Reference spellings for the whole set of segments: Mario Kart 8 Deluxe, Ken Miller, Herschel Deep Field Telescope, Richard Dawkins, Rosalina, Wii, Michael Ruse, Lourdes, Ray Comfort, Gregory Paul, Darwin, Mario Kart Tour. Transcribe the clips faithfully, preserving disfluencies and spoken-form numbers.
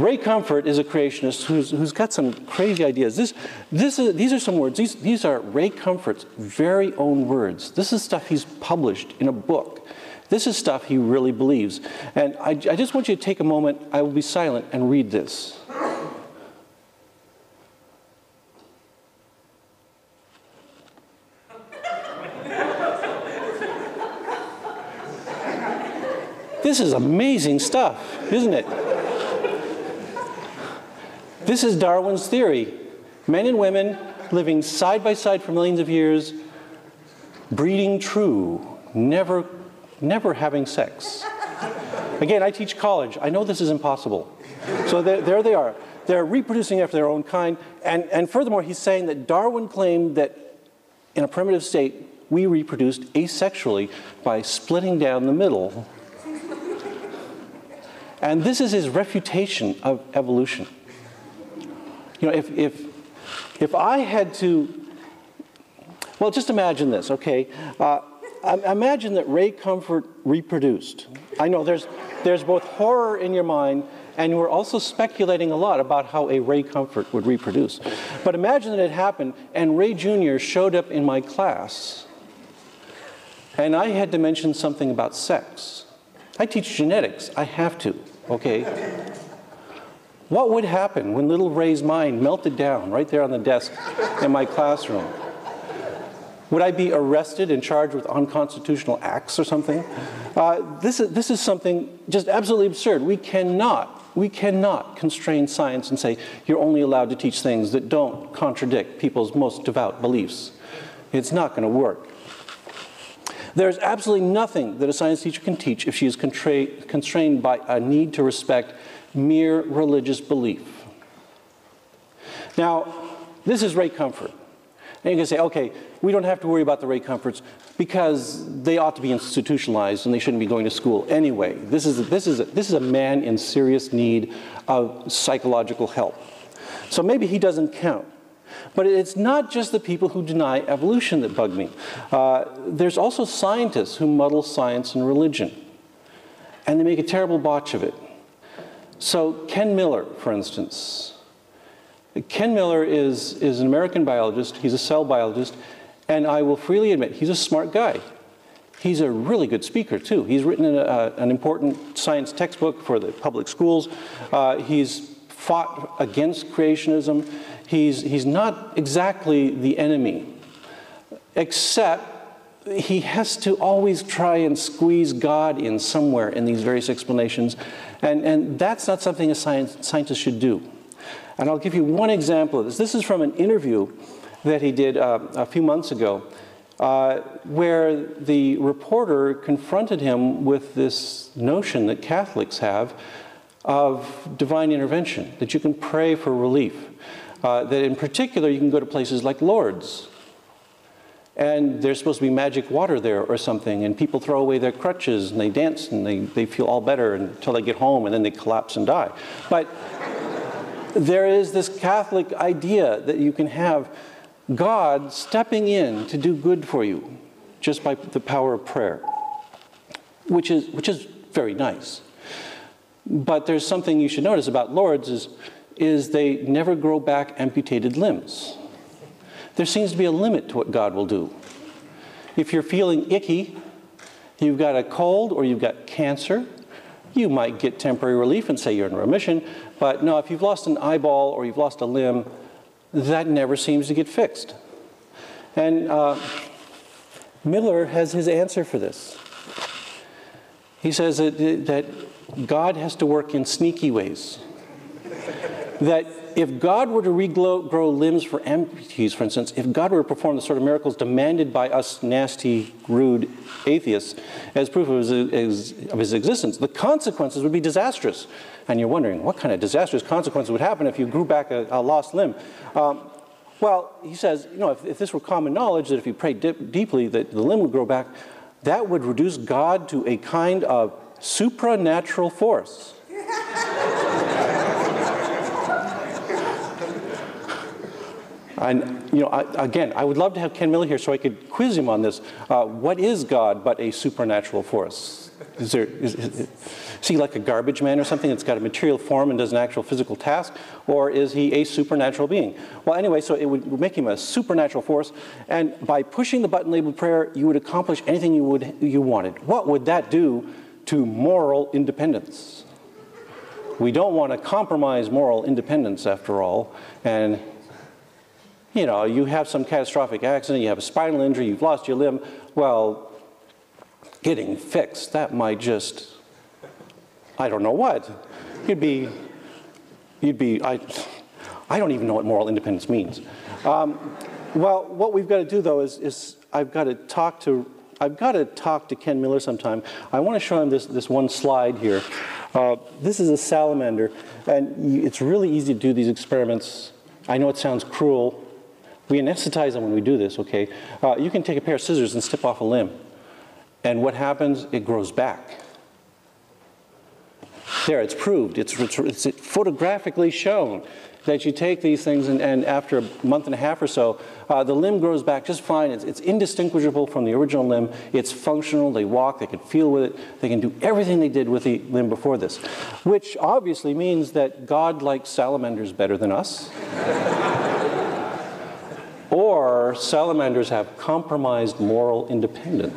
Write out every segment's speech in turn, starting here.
Ray Comfort is a creationist who's, who's got some crazy ideas. This, this is, these are some words. These, these are Ray Comfort's very own words. This is stuff he's published in a book. This is stuff he really believes. And I, I just want you to take a moment. I will be silent and read this. This is amazing stuff, isn't it? This is Darwin's theory. Men and women living side by side for millions of years, breeding true, never, never having sex. Again, I teach college. I know this is impossible. So there, there they are. They're reproducing after their own kind. And, and furthermore, he's saying that Darwin claimed that in a primitive state, we reproduced asexually by splitting down the middle. And this is his refutation of evolution. You know, if, if, if I had to, well, just imagine this, okay? Uh, imagine that Ray Comfort reproduced. I know there's, there's both horror in your mind, and we're also speculating a lot about how a Ray Comfort would reproduce. But imagine that it happened, and Ray Junior showed up in my class, and I had to mention something about sex. I teach genetics. I have to, okay? What would happen when little Ray's mind melted down right there on the desk in my classroom? Would I be arrested and charged with unconstitutional acts or something? Uh, this, is, this is something just absolutely absurd. We cannot, we cannot constrain science and say, you're only allowed to teach things that don't contradict people's most devout beliefs. It's not going to work. There's absolutely nothing that a science teacher can teach if she is contra- constrained by a need to respect mere religious belief. Now, this is Ray Comfort. And you can say, okay, we don't have to worry about the Ray Comforts because they ought to be institutionalized and they shouldn't be going to school anyway. This is a, this is a, this is a man in serious need of psychological help. So maybe he doesn't count. But it's not just the people who deny evolution that bug me. Uh, there's also scientists who muddle science and religion. And they make a terrible botch of it. So Ken Miller, for instance. Ken Miller is, is an American biologist. He's a cell biologist. And I will freely admit, he's a smart guy. He's a really good speaker, too. He's written an, uh, an important science textbook for the public schools. Uh, he's fought against creationism. He's, he's not exactly the enemy, except he has to always try and squeeze God in somewhere in these various explanations. And, and that's not something a science, scientist should do. And I'll give you one example of this. This is from an interview that he did uh, a few months ago, uh, where the reporter confronted him with this notion that Catholics have of divine intervention, that you can pray for relief. Uh, that in particular, you can go to places like Lourdes, and there's supposed to be magic water there or something, and people throw away their crutches, and they dance, and they, they feel all better until they get home, and then they collapse and die. But there is this Catholic idea that you can have God stepping in to do good for you just by the power of prayer, which is, which is very nice. But there's something you should notice about Lourdes is is they never grow back amputated limbs. There seems to be a limit to what God will do. If you're feeling icky, you've got a cold or you've got cancer, you might get temporary relief and say you're in remission, but no, if you've lost an eyeball or you've lost a limb, that never seems to get fixed. And uh, Miller has his answer for this. He says that, that God has to work in sneaky ways. That if God were to regrow limbs for amputees, for instance, if God were to perform the sort of miracles demanded by us nasty, rude atheists as proof of his, of his existence, the consequences would be disastrous. And you're wondering, what kind of disastrous consequences would happen if you grew back a, a lost limb? Um, well, he says, you know, if, if this were common knowledge, that if you prayed dip, deeply that the limb would grow back, that would reduce God to a kind of supranatural force. And, you know, I, again, I would love to have Ken Miller here so I could quiz him on this. Uh, what is God but a supernatural force? Is there, is, is, is he like a garbage man or something that's got a material form and does an actual physical task? Or is he a supernatural being? Well, anyway, so it would make him a supernatural force. And by pushing the button labeled prayer, you would accomplish anything you, would, you wanted. What would that do to moral independence? We don't want to compromise moral independence, after all. And, you know, you have some catastrophic accident, you have a spinal injury, you've lost your limb. Well, getting fixed, that might just, I don't know what. You'd be, you'd be, I, I don't even know what moral independence means. Um, well, what we've got to do, though, is, is I've got to talk to, I've got to talk to Ken Miller sometime. I want to show him this, this one slide here. Uh, this is a salamander, and it's really easy to do these experiments. I know it sounds cruel. We anesthetize them when we do this, okay? Uh, you can take a pair of scissors and snip off a limb, and what happens? It grows back. There, it's proved. It's, it's, it's photographically shown that you take these things, and, and after a month and a half or so, uh, the limb grows back just fine. It's, it's indistinguishable from the original limb. It's functional. They walk. They can feel with it. They can do everything they did with the limb before this, which obviously means that God likes salamanders better than us. Or salamanders have compromised moral independence.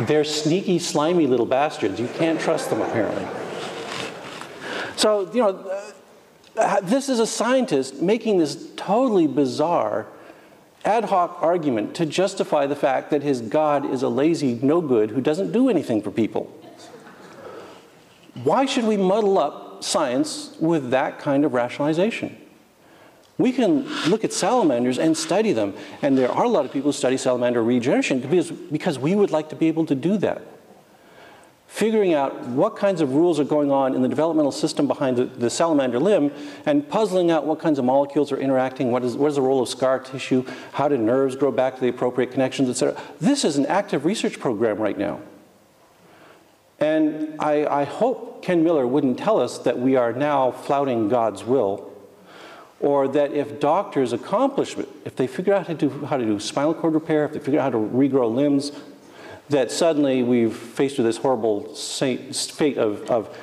They're sneaky, slimy little bastards. You can't trust them, apparently. So, you know, uh, this is a scientist making this totally bizarre ad hoc argument to justify the fact that his God is a lazy no-good who doesn't do anything for people. Why should we muddle up science with that kind of rationalization? We can look at salamanders and study them. And there are a lot of people who study salamander regeneration because, because we would like to be able to do that. Figuring out what kinds of rules are going on in the developmental system behind the, the salamander limb and puzzling out what kinds of molecules are interacting, what is, what is the role of scar tissue, how do nerves grow back to the appropriate connections, et cetera. This is an active research program right now. And I, I hope Ken Miller wouldn't tell us that we are now flouting God's will. Or that if doctors accomplish it, if they figure out how to, do, how to do spinal cord repair, if they figure out how to regrow limbs, that suddenly we've faced with this horrible fate of, of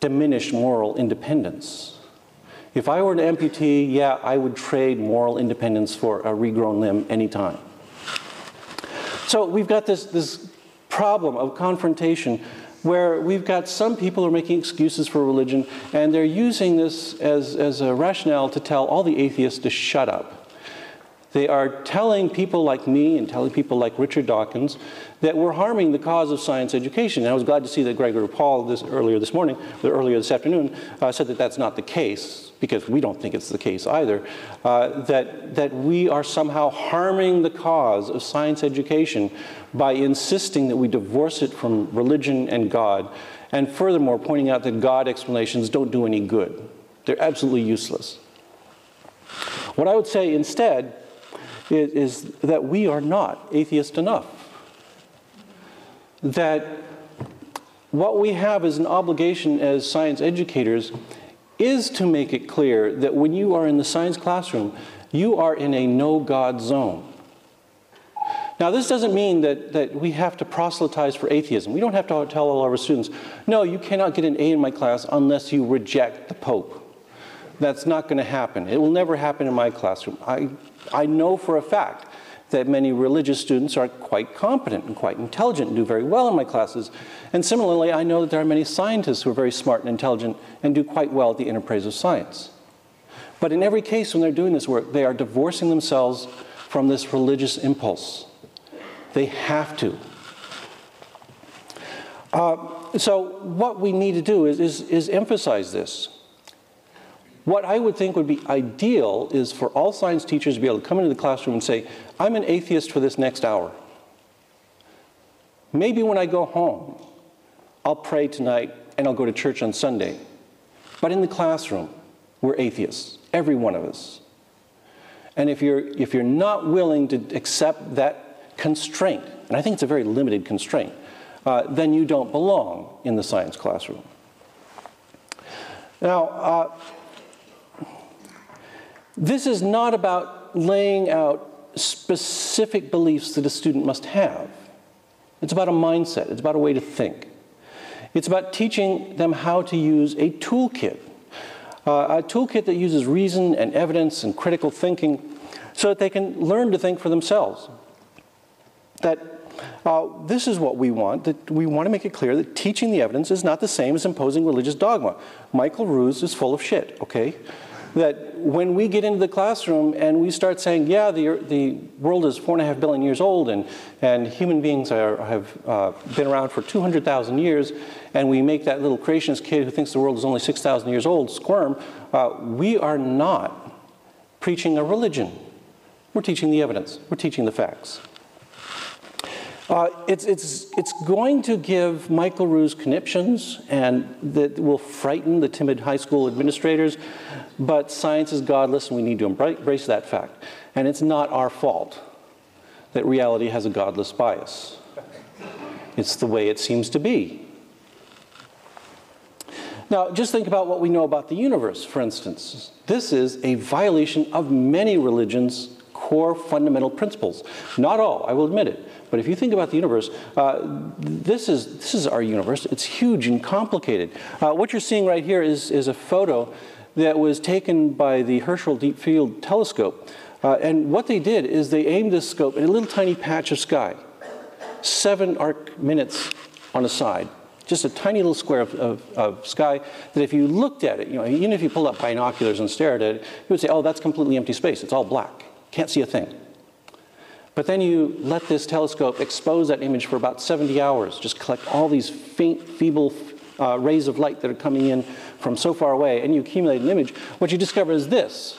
diminished moral independence. If I were an amputee, yeah, I would trade moral independence for a regrown limb anytime. So we've got this, this problem of confrontation where we've got some people who are making excuses for religion, and they're using this as, as a rationale to tell all the atheists to shut up. They are telling people like me and telling people like Richard Dawkins that we're harming the cause of science education. And I was glad to see that Gregory Paul this, earlier this morning, or earlier this afternoon, uh, said that that's not the case, because we don't think it's the case either, uh, that, that we are somehow harming the cause of science education by insisting that we divorce it from religion and God, and furthermore pointing out that God explanations don't do any good. They're absolutely useless. What I would say instead is, is that we are not atheist enough. That what we have is an obligation as science educators is to make it clear that when you are in the science classroom, you are in a no-God zone. Now, this doesn't mean that, that we have to proselytize for atheism. We don't have to tell all our students, no, you cannot get an A in my class unless you reject the Pope. That's not going to happen. It will never happen in my classroom. I, I know for a fact that many religious students are quite competent and quite intelligent and do very well in my classes. And similarly, I know that there are many scientists who are very smart and intelligent and do quite well at the enterprise of science. But in every case when they're doing this work, they are divorcing themselves from this religious impulse. They have to. Uh, so what we need to do is, is, is emphasize this. What I would think would be ideal is for all science teachers to be able to come into the classroom and say, I'm an atheist for this next hour. Maybe when I go home, I'll pray tonight and I'll go to church on Sunday. But in the classroom, we're atheists, every one of us. And if you're, if you're not willing to accept that constraint, and I think it's a very limited constraint, uh, then you don't belong in the science classroom. Now, uh, this is not about about laying out specific beliefs that a student must have. It's about a mindset. It's about a way to think. It's about teaching them how to use a toolkit, uh, a toolkit that uses reason and evidence and critical thinking so that they can learn to think for themselves. That uh, this is what we want, that we want to make it clear that teaching the evidence is not the same as imposing religious dogma. Michael Ruse is full of shit, okay? That when we get into the classroom and we start saying, yeah, the, the world is four and a half billion years old and, and human beings are, have uh, been around for two hundred thousand years, and we make that little creationist kid who thinks the world is only six thousand years old squirm, uh, we are not preaching a religion. We're teaching the evidence. We're teaching the facts. Uh, it's, it's, it's going to give Michael Ruse conniptions, and that will frighten the timid high school administrators, but science is godless and we need to embrace that fact. And it's not our fault that reality has a godless bias. It's the way it seems to be. Now, just think about what we know about the universe, for instance. This is a violation of many religions' core fundamental principles. Not all, I will admit it. But if you think about the universe, uh, this, is, this is our universe. It's huge and complicated. Uh, what you're seeing right here is, is a photo that was taken by the Herschel Deep Field Telescope. Uh, and what they did is they aimed this scope at a little tiny patch of sky, seven arc minutes on a side, just a tiny little square of, of, of sky that if you looked at it, you know, even if you pulled up binoculars and stared at it, you would say, oh, that's completely empty space. It's all black. Can't see a thing. But then you let this telescope expose that image for about seventy hours, just collect all these faint, feeble uh, rays of light that are coming in from so far away, and you accumulate an image. What you discover is this,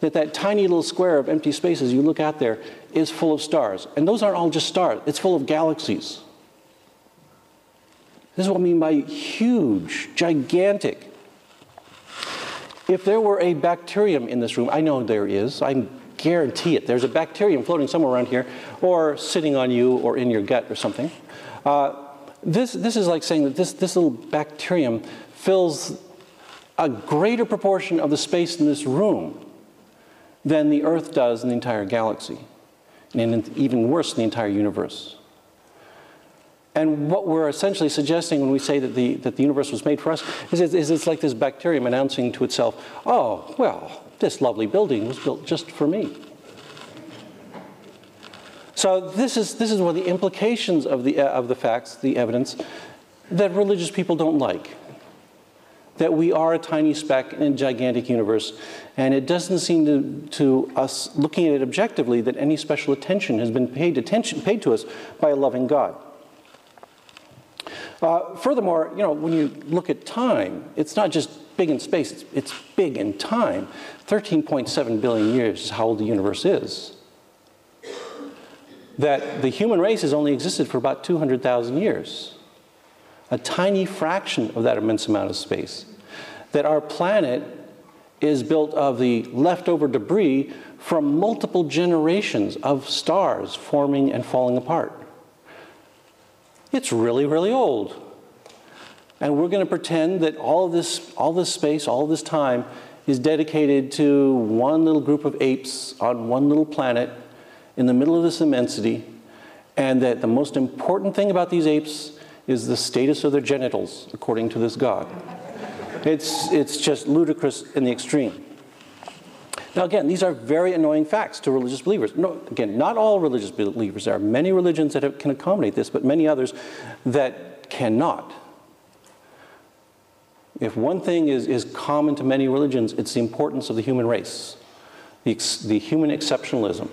that that tiny little square of empty spaces you look out there is full of stars. And those aren't all just stars. It's full of galaxies. This is what I mean by huge, gigantic. If there were a bacterium in this room, I know there is. I'm guarantee it. There's a bacterium floating somewhere around here, or sitting on you, or in your gut, or something. Uh, this, this is like saying that this, this little bacterium fills a greater proportion of the space in this room than the Earth does in the entire galaxy, and even worse, the entire universe. And what we're essentially suggesting when we say that the, that the universe was made for us is, is it's like this bacterium announcing to itself, oh, well, this lovely building was built just for me. So this is, this is one of the implications of the, uh, of the facts, the evidence, that religious people don't like. That we are a tiny speck in a gigantic universe. And it doesn't seem to, to us, looking at it objectively, that any special attention has been paid, attention, paid to us by a loving God. Uh, furthermore, you know, when you look at time, it's not just big in space, it's, it's big in time. thirteen point seven billion years is how old the universe is. That the human race has only existed for about two hundred thousand years. A tiny fraction of that immense amount of space. That our planet is built of the leftover debris from multiple generations of stars forming and falling apart. It's really, really old. And we're going to pretend that all this, all this space, all this time is dedicated to one little group of apes on one little planet in the middle of this immensity, and that the most important thing about these apes is the status of their genitals, according to this god. It's, it's just ludicrous in the extreme. Now again, these are very annoying facts to religious believers. No, again, not all religious believers. There are many religions that have, can accommodate this, but many others that cannot. If one thing is, is common to many religions, it's the importance of the human race, the, ex, the human exceptionalism.